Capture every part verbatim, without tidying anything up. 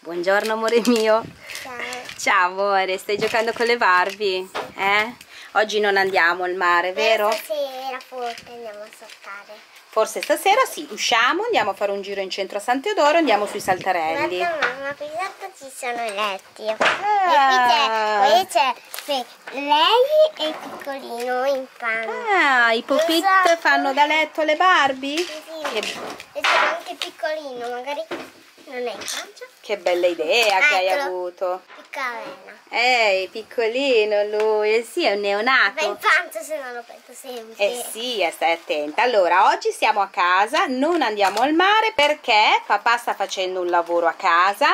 Buongiorno amore mio. Ciao. Ciao amore, stai giocando con le Barbie? Eh? Oggi non andiamo al mare, vero? Stasera forse andiamo a saltare. Forse stasera sì, usciamo, andiamo a fare un giro in centro a San Teodoro, andiamo sui saltarelli. Guarda mamma, qui sotto ci sono i letti. Ah. E qui c'è sì, lei e il piccolino in panna. Ah, i pop-it so, fanno da letto le Barbie? Sì, sì. Che... e c'è anche il piccolino, magari... non è in pancia. Che bella idea, ecco, che hai avuto. Piccolina. Eh, piccolino lui, eh sì, è un neonato. Ma in pancia se no lo prendo sempre. Eh sì, stai attenta. Allora, oggi siamo a casa, non andiamo al mare perché papà sta facendo un lavoro a casa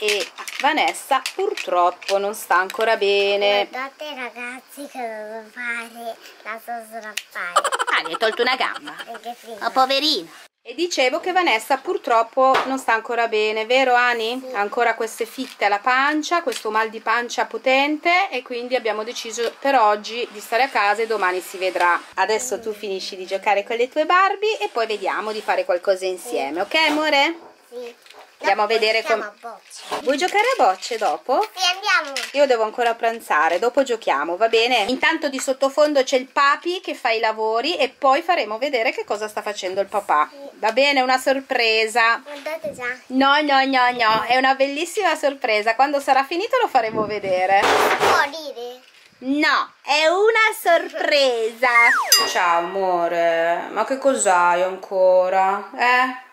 e Vanessa purtroppo non sta ancora bene. Guardate ragazzi che devo fare, la so srappare. Ah, gli hai tolto una gamba. Anche prima. Oh, poverina. E dicevo che Vanessa purtroppo non sta ancora bene, vero Ani? Sì. Ha ancora queste fitte alla pancia, questo mal di pancia potente e quindi abbiamo deciso per oggi di stare a casa e domani si vedrà. Adesso tu finisci di giocare con le tue Barbie e poi vediamo di fare qualcosa insieme, ok amore? Sì. Andiamo a vedere come... Vuoi giocare a bocce dopo? Sì, andiamo. Io devo ancora pranzare, dopo giochiamo, va bene? Intanto di sottofondo c'è il papi che fa i lavori e poi faremo vedere che cosa sta facendo il papà. Sì. Va bene, una sorpresa. Guardate già. No, no, no, no, è una bellissima sorpresa. Quando sarà finito lo faremo vedere. Può dire? No, è una sorpresa. Ciao amore, ma che cos'hai ancora? Eh?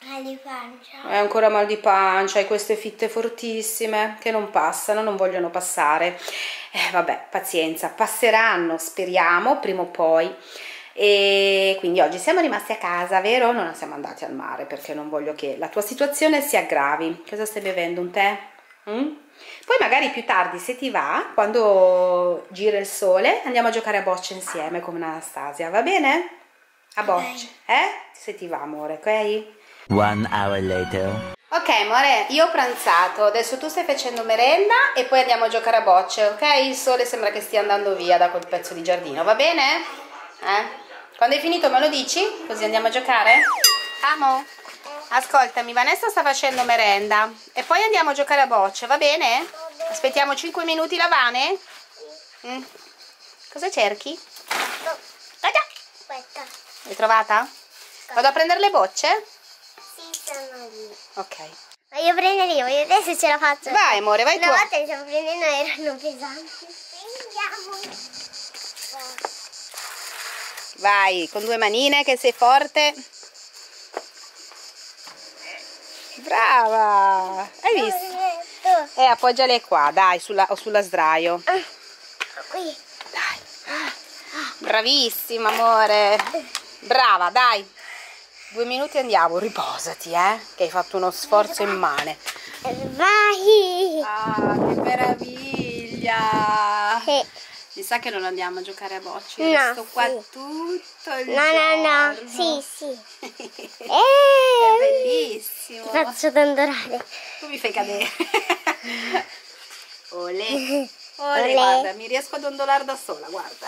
Mal di pancia. È ancora mal di pancia, hai queste fitte fortissime che non passano, non vogliono passare. Eh, vabbè, pazienza, passeranno, speriamo, prima o poi. E quindi oggi siamo rimasti a casa, vero? Non siamo andati al mare perché non voglio che la tua situazione si aggravi. Cosa stai bevendo? Un tè? Mm? Poi magari più tardi, se ti va, quando gira il sole, andiamo a giocare a bocce insieme con Anastasia, va bene? A bocce, eh? Se ti va amore, ok? One hour later. Ok amore, io ho pranzato, adesso tu stai facendo merenda e poi andiamo a giocare a bocce, ok? Il sole sembra che stia andando via da quel pezzo di giardino, va bene? Eh? Quando hai finito me lo dici? Così andiamo a giocare? Amo, ascoltami, Vanessa sta facendo merenda e poi andiamo a giocare a bocce, va bene? Aspettiamo cinque minuti la Vane? Mm. Cosa cerchi? Aspetta. L'hai trovata? Vado a prendere le bocce? Ok. Voglio prendere io, voglio vedere se ce la faccio. Vai amore, vai tu. Una volta che stiamo prendendo erano pesanti. Andiamo. Vai, con due manine che sei forte. Brava. Hai visto? E eh, appoggiale qua, dai, sulla, o sulla sdraio. Ah, qui. Dai. Bravissima amore. Brava, dai. Due minuti andiamo, riposati, eh? Che hai fatto uno sforzo immane. Vai! Ah, che meraviglia! Sì. Mi sa che non andiamo a giocare a bocce. No, io sto qua sì. tutto il no, giorno. No, no, no. Sì, sì. È bellissimo. Ti faccio dondolare. Tu mi fai cadere. Olè. Olè. Guarda, mi riesco a dondolare da sola, guarda.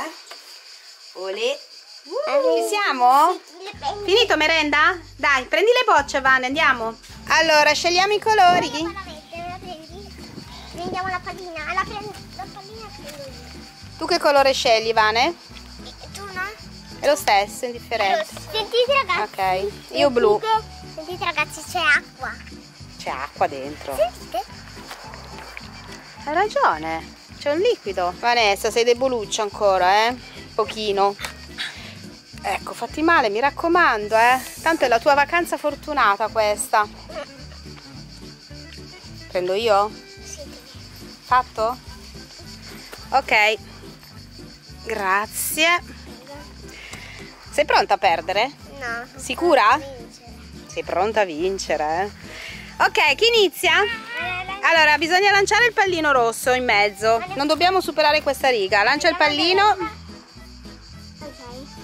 Olè. Uh, ci siamo? Finito merenda? Dai, prendi le bocce Vane, andiamo. Allora, scegliamo i colori. Prendiamo la pallina, la prendo, la pallina prendo io. Tu che colore scegli Vane? Tu no? È lo stesso, indifferente. Sentite ragazzi. Ok, sentite, io blu. Sentite ragazzi, c'è acqua. C'è acqua dentro. Sentite? Hai ragione, c'è un liquido. Vanessa, sei deboluccia ancora, eh? Un pochino. Ecco, fatti male, mi raccomando, eh. Tanto è la tua vacanza fortunata questa. Prendo io? Sì. Fatto? Ok. Grazie. Sei pronta a perdere? No. Sicura? Sei pronta a vincere, eh. Ok, chi inizia? Allora, bisogna lanciare il pallino rosso in mezzo. Non dobbiamo superare questa riga. Lancia il pallino...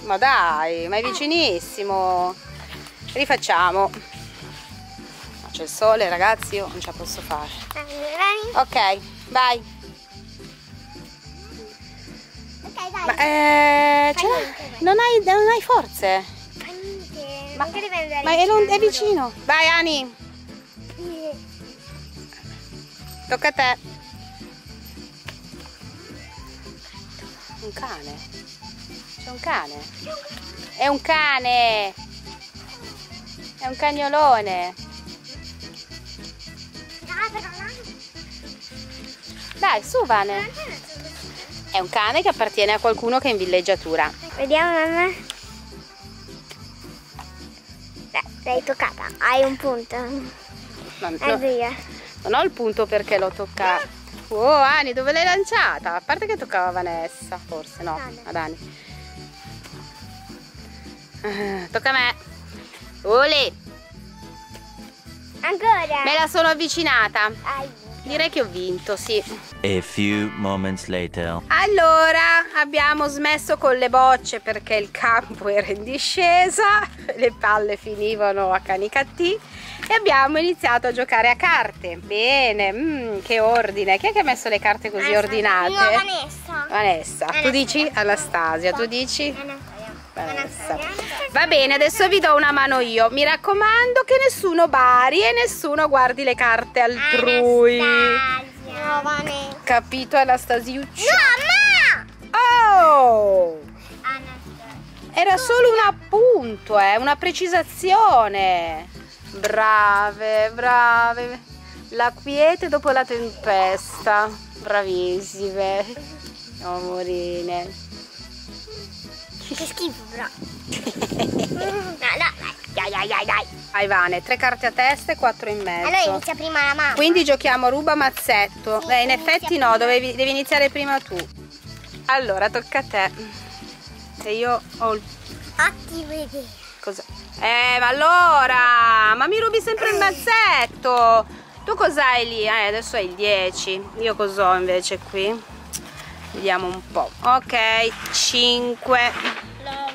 Ma dai, ma è vicinissimo. Rifacciamo. Ma c'è il sole, ragazzi, io non ce la posso fare. Ok, vai. Ok, dai. Ma, eh, cioè, non, hai, non hai forze. Fa niente. Ma, ma è, è vicino. Vai, Ani. Tocca a te. Un cane? C'è un cane? È un cane! È un cagnolone! Dai, su Vane! È un cane che appartiene a qualcuno che è in villeggiatura. Vediamo mamma. Beh, l'hai toccata, hai un punto. Non, no, non ho il punto perché l'ho toccata. Oh Ani, dove l'hai lanciata? A parte che toccava Vanessa, forse no, ad Ani. Uh, tocca a me. Olè. Ancora. Me la sono avvicinata. Ai. Direi che ho vinto, sì. A few moments later. Allora, abbiamo smesso con le bocce perché il campo era in discesa, le palle finivano a canicattì e abbiamo iniziato a giocare a carte. Bene, mm, che ordine. Chi è che ha messo le carte così Anastasia. ordinate? Io, Vanessa. Vanessa. Anastasia. Tu dici Anastasia, tu dici? Anastasia. Vanessa. Va bene, adesso vi do una mano io. Mi raccomando che nessuno bari e nessuno guardi le carte altrui. Anastasia. Capito Anastasiuccio? No, no! Oh! Anastasia. Era solo un appunto, eh, una precisazione. Brave, brave. La quiete dopo la tempesta. Bravissime. Amorine. Che schifo però. No, no, dai, dai, dai, dai. Vai Vane, tre carte a testa e quattro in mezzo. Allora inizia prima la mamma. Quindi giochiamo ruba mazzetto. Sì, Beh, in effetti no, dovevi, devi iniziare prima tu. Allora, tocca a te. E io ho il... Ottimo. Cos'è? Eh, ma allora! Ma mi rubi sempre il mazzetto! Tu cos'hai lì? Eh, adesso hai il dieci. Io cos'ho invece qui? Vediamo un po'. Ok, cinque.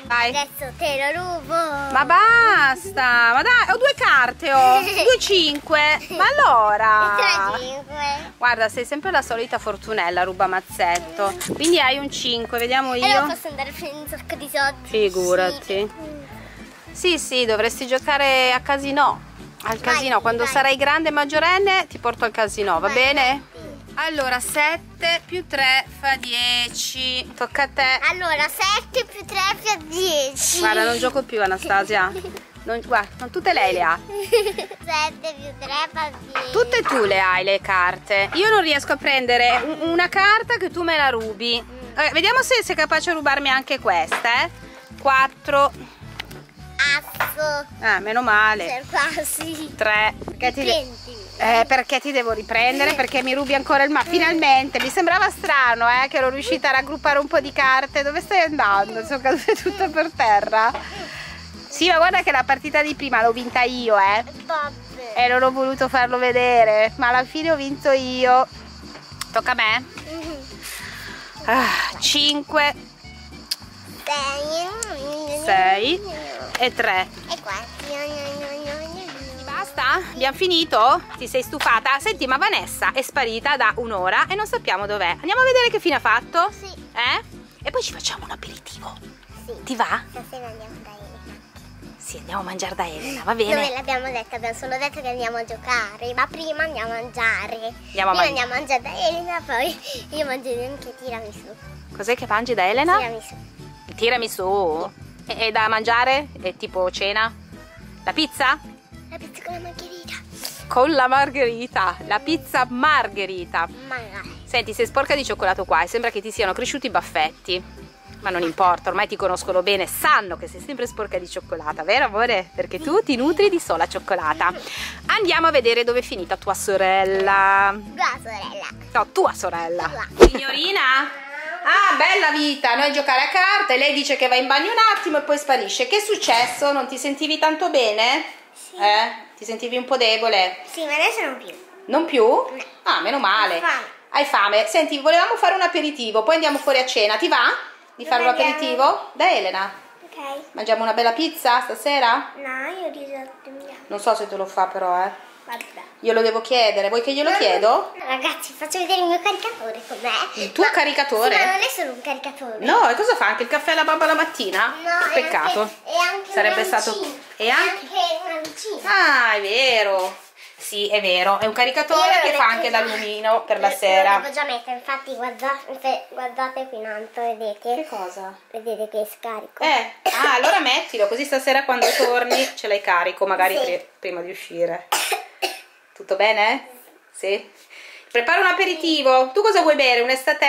Vai. Adesso te lo rubo. Ma basta. Ma dai, ho due carte, ho due cinque. Ma allora? tre cinque. Guarda, sei sempre la solita fortunella, ruba mazzetto. Quindi hai un cinque, vediamo io. E allora posso andare a prendere un sacco di soldi. Figurati. Sì, sì, dovresti giocare a casino. Al casino, vai, quando vai. sarai grande e maggiorenne ti porto al casino, va vai, bene? Vai. Allora sette più tre fa dieci. Tocca a te. Allora sette più tre fa dieci. Guarda, non gioco più Anastasia. Non, guarda, tutte lei le ha. sette più tre fa dieci. Tutte tu le hai le carte. Io non riesco a prendere una carta che tu me la rubi. Okay, vediamo se sei capace a rubarmi anche questa, eh. quattro. Asso. Ah, meno male. tre. Perché ti, eh, perché ti devo riprendere? Perché mi rubi ancora il ma. Finalmente, mi sembrava strano eh, che ero riuscita a raggruppare un po' di carte. Dove stai andando? Sono cadute tutte per terra. Sì, ma guarda che la partita di prima l'ho vinta io, eh. E non ho voluto farlo vedere. Ma alla fine ho vinto io. Tocca a me. Ah, cinque. sei. E tre. E quattro. Basta? Abbiamo finito? Ti sei stufata? Senti, ma Vanessa è sparita da un'ora e non sappiamo dov'è. Andiamo a vedere che fine ha fatto? Sì. Eh? E poi ci facciamo un aperitivo. Sì. Ti va? Stasera andiamo da Elena. Sì, andiamo a mangiare da Elena, va bene? Noi l'abbiamo detto, abbiamo solo detto che andiamo a giocare, ma prima andiamo a mangiare. Andiamo a, man andiamo a mangiare da Elena, poi io mangio anche tiramisù. Cos'è che mangi da Elena? Tiramisù. Tiramisù? Sì. E da mangiare? È tipo cena? La pizza? La pizza con la margherita. Con la margherita. La pizza margherita. Magari. Senti, sei sporca di cioccolato qua e sembra che ti siano cresciuti i baffetti. Ma non importa, ormai ti conoscono bene, sanno che sei sempre sporca di cioccolata, vero amore? Perché tu ti nutri di sola cioccolata. Andiamo a vedere dove è finita tua sorella. Tua sorella. No, tua sorella. Tua. Signorina? Ah, bella vita, noi giocare a carte, lei dice che va in bagno un attimo e poi sparisce. Che è successo? Non ti sentivi tanto bene? Sì. Eh? Ti sentivi un po' debole? Sì, ma adesso non più. Non più? No. Ah, meno male. Hai fame. Hai fame. Senti, volevamo fare un aperitivo, poi andiamo fuori a cena, ti va? Di fare un aperitivo? Da Elena. Ok. Mangiamo una bella pizza stasera? No, io risotto. Non so se te lo fa però, eh. Guarda. Io lo devo chiedere, vuoi che glielo no, chiedo? No, ragazzi, faccio vedere il mio caricatore com'è. Il tuo ma, caricatore? Sì, ma non è solo un caricatore. No, e cosa fa? Anche il caffè alla babba la mattina? No, che peccato. E anche, anche, stato... anche... anche una vicina. Ah, è vero. Sì, è vero, è un caricatore che fa anche da lumino per la sera. Lo devo già mettere, infatti guardate, guardate qui in alto, vedete? Che cosa? Vedete che scarico. Eh, ah, allora mettilo, così stasera quando torni ce l'hai carico, magari sì. pre prima di uscire. Tutto bene? Sì? Prepara un aperitivo. Tu cosa vuoi bere? Un estate?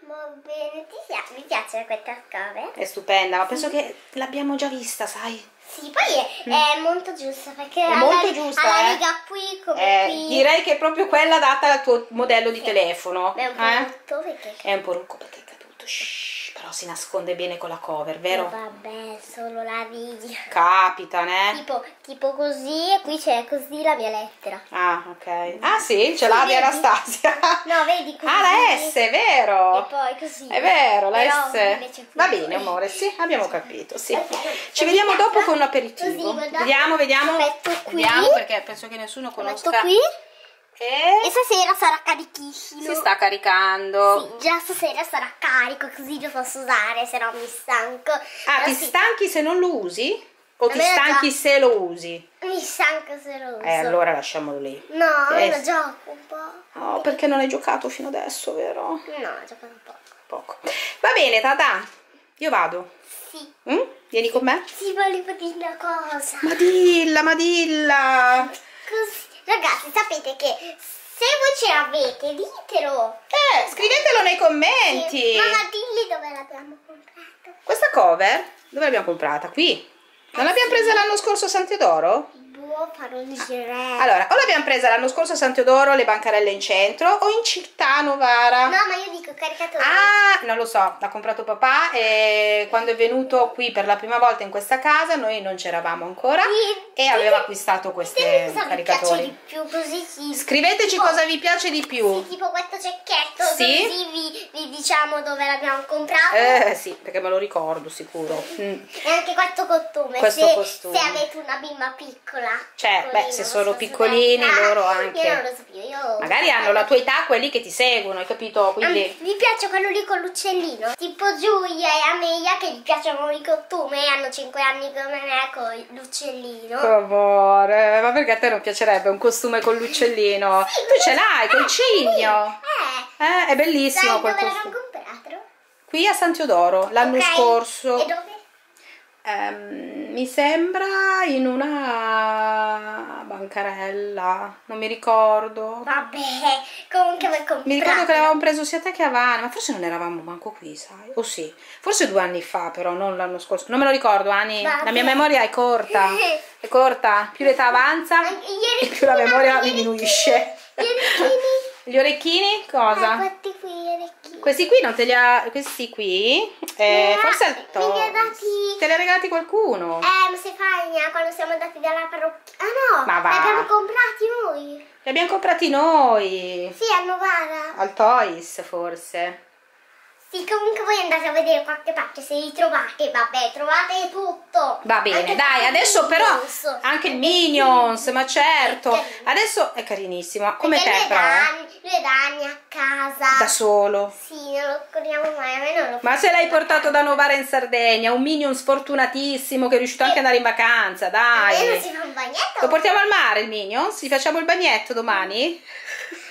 Ma bene, ti piace? Mi piace questa cover. È stupenda, ma penso che l'abbiamo già vista, sai? Sì, poi è, mm. è molto giusta perché è alla, molto giusta, alla eh? riga qui come eh, qui. Direi che è proprio quella data al tuo modello di sì. telefono. È un po' eh? rutto perché è, è un po' rucco perché è caduto. Shhh, però si nasconde bene con la cover, vero? Oh, vabbè, solo la via. Capita, eh? Tipo, tipo così e qui c'è così la mia lettera. Ah, ok. Ah sì, c'è sì, la via Anastasia. No, vedi così. Ah, la S, è vero. E poi così. È vero, la però S. Va bene, amore, sì, abbiamo capito, sì. Ci vediamo dopo con un aperitivo. Così, vediamo, vediamo. Lo metto qui. Vediamo perché penso che nessuno conosca. Lo metto qui. E... e stasera sarà carichissimo. Si sta caricando. Sì, già stasera sarà carico, così lo posso usare, se no mi stanco. Ah, però ti sì. stanchi se non lo usi? O ti stanchi già... se lo usi? Mi stanco se lo uso. Eh, allora lasciamolo lì. No, eh. lo gioco un po'. No, perché non hai giocato fino adesso, vero? No, ho giocato un poco. Poco. Va bene, Tata, io vado. Sì. Mm? Vieni con me? Sì, volevo dire una cosa. Ma dilla, ma dilla. Così. Ragazzi, sapete che se voi ce l'avete, ditelo. Eh, scrivetelo nei commenti. Sì, mamma, dilli dove l'abbiamo comprata. Questa cover? Dove l'abbiamo comprata? Qui. Non eh, l'abbiamo sì. presa l'anno scorso a San Teodoro? Boh, farò un girello. Allora, o l'abbiamo presa l'anno scorso a San Teodoro, le bancarelle in centro, o in città Novara. No, ma io dico caricatore. Ah, non lo so, l'ha comprato papà e quando è venuto qui per la prima volta in questa casa noi non c'eravamo ancora e, e aveva acquistato questi caricatori. Più, così, scriveteci tipo, cosa vi piace di più. Sì, tipo questo cecchetto, sì? Così vi, vi diciamo dove l'abbiamo comprato. Eh sì, perché me lo ricordo sicuro. Mm. E anche questo costume, questo se, costume. Se avete una bimba piccola. Cioè, beh, se sono piccolini sudetta, loro anche. Io non lo so più, io magari hanno la tua età quelli che ti seguono, hai capito? Quindi... mi piace quello lì con l'uccellino. Tipo Giulia e Amelia che gli piacciono i costumi e hanno cinque anni come me con l'uccellino. Amore, ma perché a te non piacerebbe un costume con l'uccellino? Sì, tu ce l'hai, col eh, cigno. Sì. Eh. eh, è bellissimo. Dai, quel dove l'avevamo comprato? Qui a San Teodoro, l'anno okay. scorso. E dove? Um, mi sembra in una bancarella, non mi ricordo. Vabbè, comunque vai comprare. Mi ricordo che l'avevamo preso sia te che Havana, ma forse non eravamo manco qui, sai? O sì, forse due anni fa però, non l'anno scorso. Non me lo ricordo, Ani, vabbè. La mia memoria è corta, è corta. Più l'età avanza e più la memoria diminuisce. Gli orecchini. Gli orecchini? Cosa? Ah, questi qui, gli orecchini. Questi qui non te li ha... Questi qui? Eh, no, forse al Toys. Me li ha dati... Te li ha regalati qualcuno? Eh, ma se fagna, quando siamo andati dalla parrucchiera... Ah no, ma va. Li abbiamo comprati noi. Li abbiamo comprati noi. Sì, a Novara. Al Toys, forse. Sì, comunque voi andate a vedere qualche parte, se li trovate, vabbè, trovate tutto. Va bene, anche dai, adesso il però Minions. Anche il Minions, sì. Ma certo, è adesso è carinissimo, come perché te però. Lui è da anni a casa. Da solo. Sì, non lo corriamo mai, a me non lo ma se l'hai portato da Novara in Sardegna, un Minions sfortunatissimo che è riuscito e... anche ad andare in vacanza, dai. E non si fa un bagnetto? Lo portiamo al mare il Minions? Gli facciamo il bagnetto domani?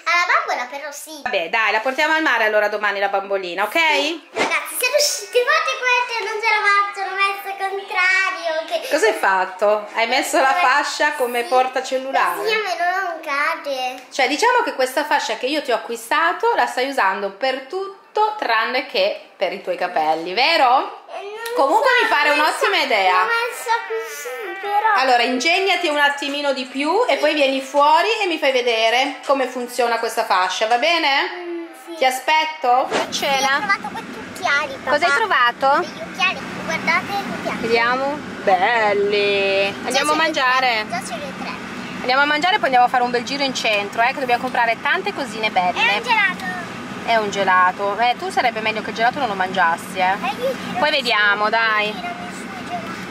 Alla bambola però sì. Vabbè dai, la portiamo al mare allora domani la bambolina, ok? Sì. Ragazzi, se riuscite fate questo e non ce la faccio, l'ho messo al contrario. Che... cosa hai fatto? Hai messo la fascia come sì. porta cellulare? Sì, a me non cade. Cioè diciamo che questa fascia che io ti ho acquistato la stai usando per tutto tranne che per i tuoi capelli, vero? Comunque so, mi pare un'ottima idea. L'ho messa così, però. Allora, ingegnati un attimino di più e poi vieni fuori e mi fai vedere come funziona questa fascia, va bene? Mm, sì. Ti aspetto? Per cena? Io ho trovato questi occhiali, papà. Cosa hai trovato? Gli occhiali, guardate gli occhiali. Vediamo. Belli. Andiamo a mangiare. Già ce ne tre. Andiamo a mangiare e poi andiamo a fare un bel giro in centro, eh, che dobbiamo comprare tante cosine belle. È un gelato. È un gelato, eh, tu sarebbe meglio che il gelato non lo mangiassi, eh. Poi vediamo, dai.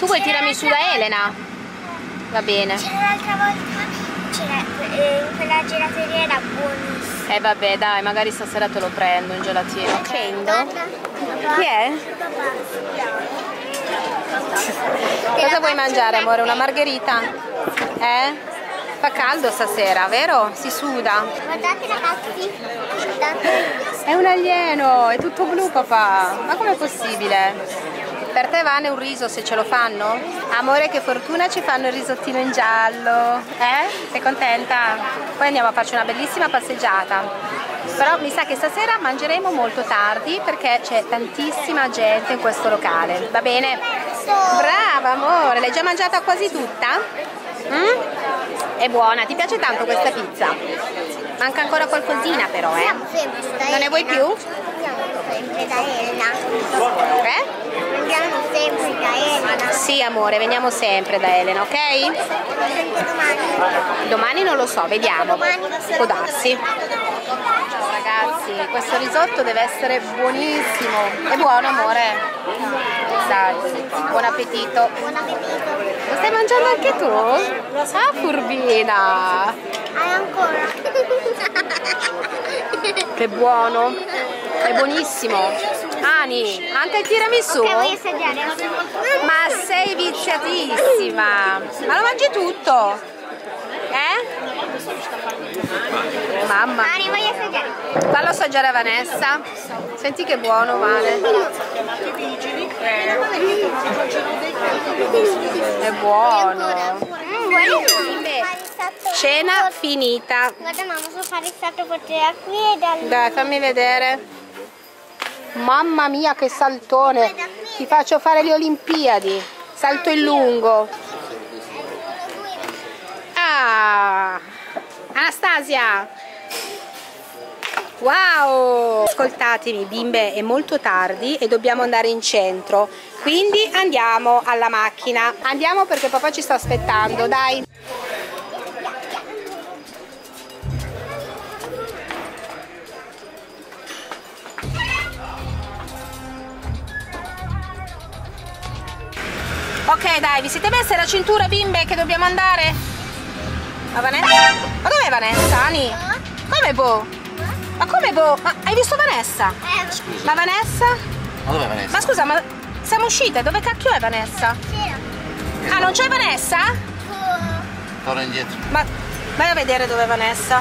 Tu vuoi tirami su da Elena? Va bene. C'era l'altra volta, quella gelateria era buonissima. Eh vabbè, dai, magari stasera te lo prendo un gelatino. Scendo? Chi è? Cosa vuoi mangiare, amore? Una margherita? Eh? Fa caldo stasera, vero? Si suda. Guardate ragazzi, guardate. È un alieno, è tutto blu papà. Ma com'è possibile? Per te Vane un riso se ce lo fanno? Amore, che fortuna, ci fanno il risottino in giallo. Eh? Sei contenta? Poi andiamo a farci una bellissima passeggiata. Però mi sa che stasera mangeremo molto tardi perché c'è tantissima gente in questo locale. Va bene? Brava amore, l'hai già mangiata quasi tutta? Mm? È buona, ti piace tanto questa pizza? Manca ancora qualcosina però, eh? Non ne vuoi più? Sempre da Elena. Eh? Veniamo sempre da Elena. Sì amore, veniamo sempre da Elena, ok? Anche domani. Domani non lo so, vediamo. Può darsi. Ragazzi, questo risotto deve essere buonissimo. È buono amore? Esatto. Buon appetito. Buon appetito. Lo stai mangiando anche tu? Ah, furbina. Hai ancora. Che buono. È buonissimo. Ani, anche il tiramisù? Ok, voglio assaggiare. Ma sei viziatissima. Ma lo mangi tutto? Eh? Mamma. Ani, voglio assaggiare. Fallo assaggiare a Vanessa. Senti che buono, Vane. È buono. Cena finita. Guarda mamma, so fare il salto per te da qui e da lì. Dai, fammi vedere. Mamma mia che saltone, ti faccio fare le Olimpiadi, salto in lungo. Ah, Anastasia, wow! Ascoltatemi bimbe, è molto tardi e dobbiamo andare in centro, quindi andiamo alla macchina, andiamo perché papà ci sta aspettando, dai! Ok dai, vi siete messe la cintura bimbe che dobbiamo andare? Ma Vanessa? Ma dov'è Vanessa, Ani? Come boh? Ma come boh? Ma hai visto Vanessa? Ma Vanessa? Ma dov'è Vanessa? Ma scusa, ma siamo uscite, dove cacchio è Vanessa? Ah, non c'è Vanessa? Torna indietro. Ma vai a vedere dove è Vanessa.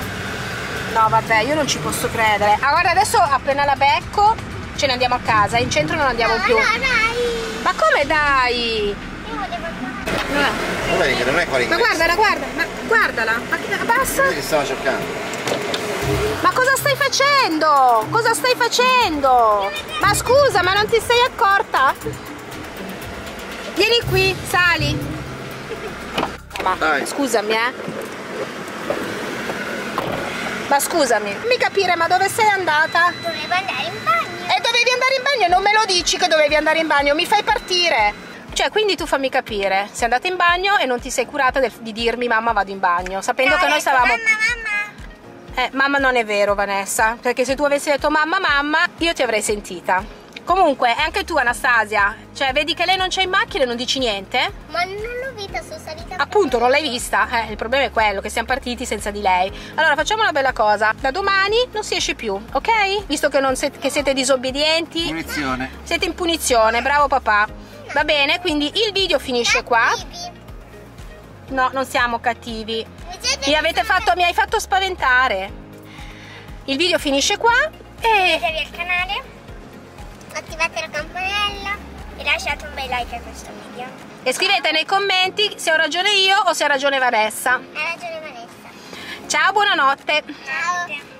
No vabbè, io non ci posso credere. Ah guarda, adesso appena la becco ce ne andiamo a casa, in centro non andiamo più. Ma come dai? No. Non è, non è ma guardala, guarda, ma guardala, ma passa? Che stava cercando. Ma cosa stai facendo? Cosa stai facendo? Ma scusa, ma non ti sei accorta? Vieni qui, sali. Ma dai. Scusami, eh. Ma scusami, fammi capire, ma dove sei andata? Dovevo andare in bagno. E dovevi andare in bagno e non me lo dici che dovevi andare in bagno, mi fai partire. Cioè, quindi tu fammi capire, sei andata in bagno e non ti sei curata del, di dirmi mamma vado in bagno, sapendo no, che noi stavamo... Mamma, mamma! Eh, mamma non è vero Vanessa, perché se tu avessi detto mamma, mamma, io ti avrei sentita. Comunque, anche tu Anastasia, cioè vedi che lei non c'è in macchina e non dici niente? Ma non l'ho vista, sono salita... Appunto, non l'hai vista, eh, il problema è quello, che siamo partiti senza di lei. Allora, facciamo una bella cosa, da domani non si esce più, ok? Visto che, non se, che siete disobbedienti... Punizione. Siete in punizione, bravo papà. Va bene, quindi il video finisce qua. No, non siamo cattivi. Mi, avete fatto, mi hai fatto spaventare. Il video finisce qua. E... iscrivetevi al canale, attivate la campanella e lasciate un bel like a questo video. E scrivete nei commenti se ho ragione io o se ha ragione Vanessa. Ha ragione Vanessa. Ciao, buonanotte. Ciao.